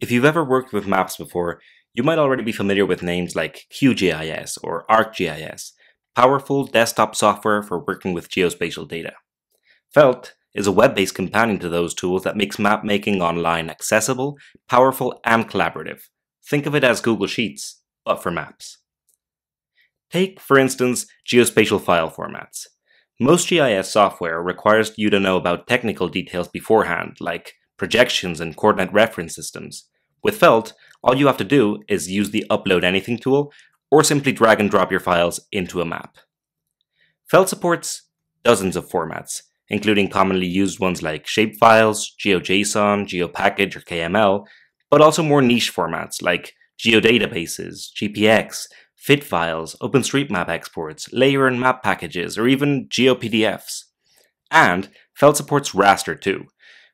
If you've ever worked with maps before, you might already be familiar with names like QGIS or ArcGIS, powerful desktop software for working with geospatial data. Felt is a web-based companion to those tools that makes map making online accessible, powerful, and collaborative. Think of it as Google Sheets, but for maps. Take, for instance, geospatial file formats. Most GIS software requires you to know about technical details beforehand, like projections and coordinate reference systems. With Felt, all you have to do is use the Upload Anything tool, or simply drag and drop your files into a map. Felt supports dozens of formats, including commonly used ones like shapefiles, GeoJSON, GeoPackage, or KML, but also more niche formats like geodatabases, GPX, FIT files, OpenStreetMap exports, layer and map packages, or even GeoPDFs. And Felt supports raster too,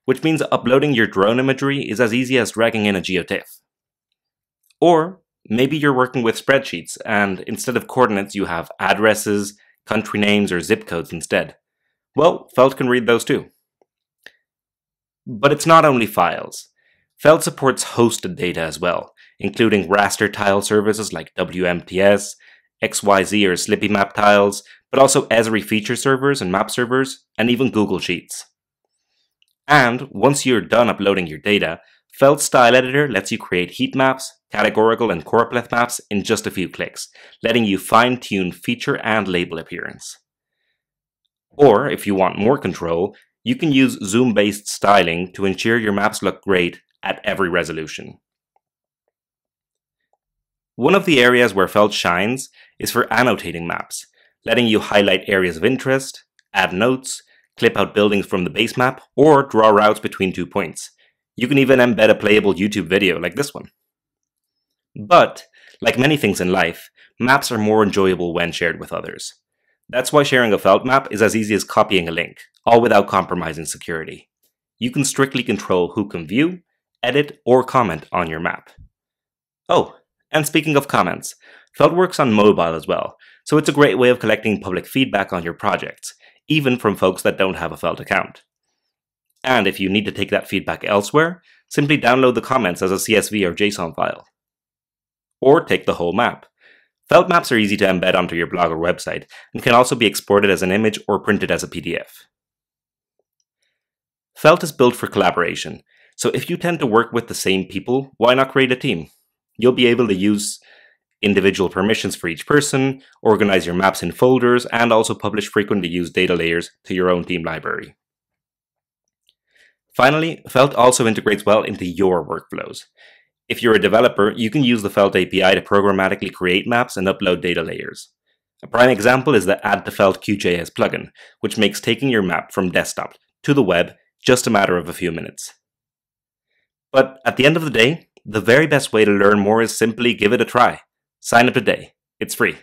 which means uploading your drone imagery is as easy as dragging in a geotiff. Or maybe you're working with spreadsheets, and instead of coordinates you have addresses, country names, or zip codes instead. Well, Felt can read those too. But it's not only files. Felt supports hosted data as well, including raster tile services like WMTS, XYZ or Slippy Map tiles, but also Esri feature servers and map servers, and even Google Sheets. And once you're done uploading your data, Felt's Style Editor lets you create heat maps, categorical and choropleth maps in just a few clicks, letting you fine-tune feature and label appearance. Or, if you want more control, you can use zoom-based styling to ensure your maps look great at every resolution. One of the areas where Felt shines is for annotating maps, letting you highlight areas of interest, add notes, clip out buildings from the base map, or draw routes between two points. You can even embed a playable YouTube video like this one. But, like many things in life, maps are more enjoyable when shared with others. That's why sharing a Felt map is as easy as copying a link, all without compromising security. You can strictly control who can view, edit, or comment on your map. Oh, and speaking of comments, Felt works on mobile as well, so it's a great way of collecting public feedback on your projects, even from folks that don't have a Felt account. And if you need to take that feedback elsewhere, simply download the comments as a CSV or JSON file. Or take the whole map. Felt maps are easy to embed onto your blog or website, and can also be exported as an image or printed as a PDF. Felt is built for collaboration, so if you tend to work with the same people, why not create a team? You'll be able to use individual permissions for each person, organize your maps in folders, and also publish frequently used data layers to your own team library. Finally, Felt also integrates well into your workflows. If you're a developer, you can use the Felt API to programmatically create maps and upload data layers. A prime example is the Add to Felt QGIS plugin, which makes taking your map from desktop to the web just a matter of a few minutes. But at the end of the day, the very best way to learn more is simply give it a try. Sign up today. It's free.